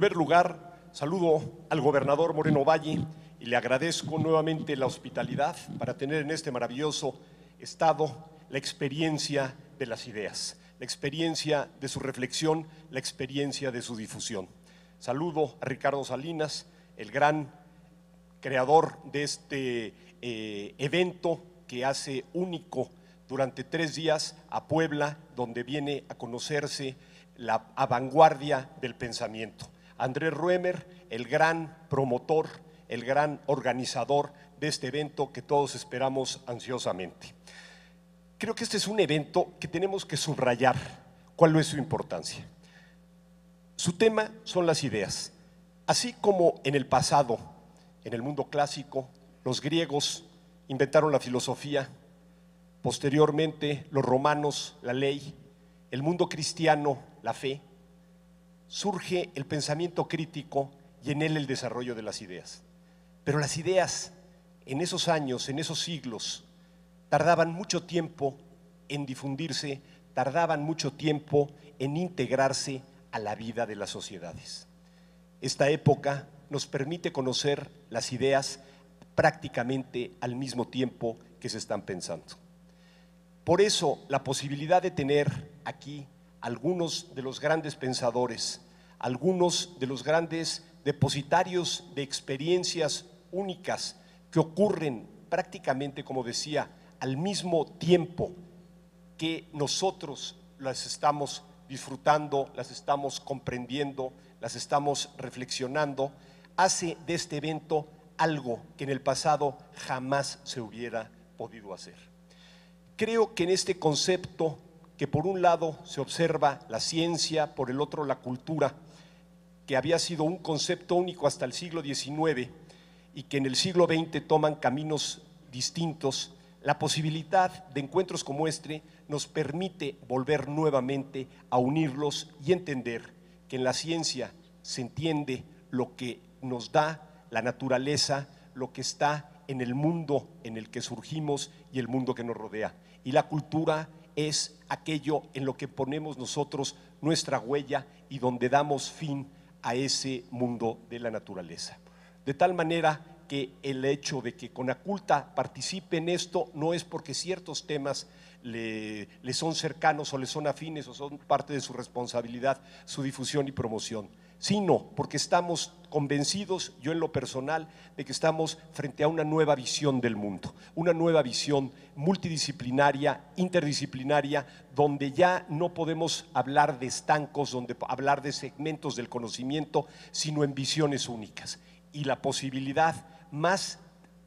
primer lugar, saludo al gobernador Moreno Valle y le agradezco nuevamente la hospitalidad para tener en este maravilloso estado la experiencia de las ideas, la experiencia de su reflexión, la experiencia de su difusión. Saludo a Ricardo Salinas, el gran creador de este evento que hace único durante 3 días a Puebla, donde viene a conocerse la vanguardia del pensamiento. Andrés Roemer, el gran promotor, el gran organizador de este evento que todos esperamos ansiosamente. Creo que este es un evento que tenemos que subrayar cuál es su importancia. Su tema son las ideas. Así como en el pasado, en el mundo clásico, los griegos inventaron la filosofía, posteriormente los romanos la ley, el mundo cristiano la fe, surge el pensamiento crítico y en él el desarrollo de las ideas. Pero las ideas en esos años, en esos siglos, tardaban mucho tiempo en difundirse, tardaban mucho tiempo en integrarse a la vida de las sociedades. Esta época nos permite conocer las ideas prácticamente al mismo tiempo que se están pensando. Por eso, la posibilidad de tener aquí algunos de los grandes pensadores, algunos de los grandes depositarios de experiencias únicas que ocurren prácticamente, como decía, al mismo tiempo que nosotros las estamos disfrutando, las estamos comprendiendo, las estamos reflexionando, hace de este evento algo que en el pasado jamás se hubiera podido hacer. Creo que en este concepto que por un lado se observa la ciencia, por el otro la cultura, que había sido un concepto único hasta el siglo XIX y que en el siglo XX toman caminos distintos, la posibilidad de encuentros como este nos permite volver nuevamente a unirlos y entender que en la ciencia se entiende lo que nos da la naturaleza, lo que está en el mundo en el que surgimos y el mundo que nos rodea. Y la cultura es aquello en lo que ponemos nosotros nuestra huella y donde damos fin a ese mundo de la naturaleza. De tal manera que el hecho de que Conaculta participe en esto no es porque ciertos temas le son cercanos o le son afines o son parte de su responsabilidad, su difusión y promoción, sino porque estamos convencidos, yo en lo personal, de que estamos frente a una nueva visión del mundo, una nueva visión multidisciplinaria, interdisciplinaria, donde ya no podemos hablar de estancos, donde hablar de segmentos del conocimiento, sino en visiones únicas. Y la posibilidad más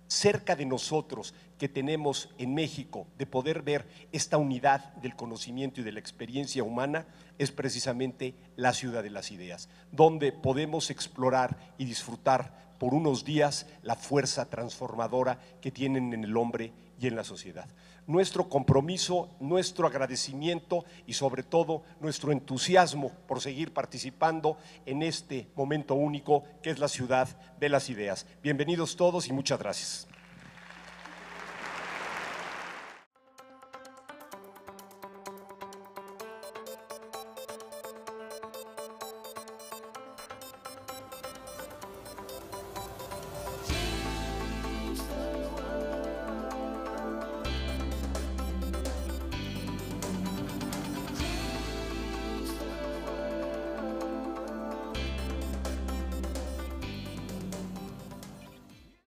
cerca de nosotros que tenemos en México de poder ver esta unidad del conocimiento y de la experiencia humana es precisamente la Ciudad de las Ideas, donde podemos explorar y disfrutar por unos días la fuerza transformadora que tienen en el hombre y en la sociedad. Nuestro compromiso, nuestro agradecimiento y sobre todo nuestro entusiasmo por seguir participando en este momento único que es la Ciudad de las Ideas. Bienvenidos todos y muchas gracias.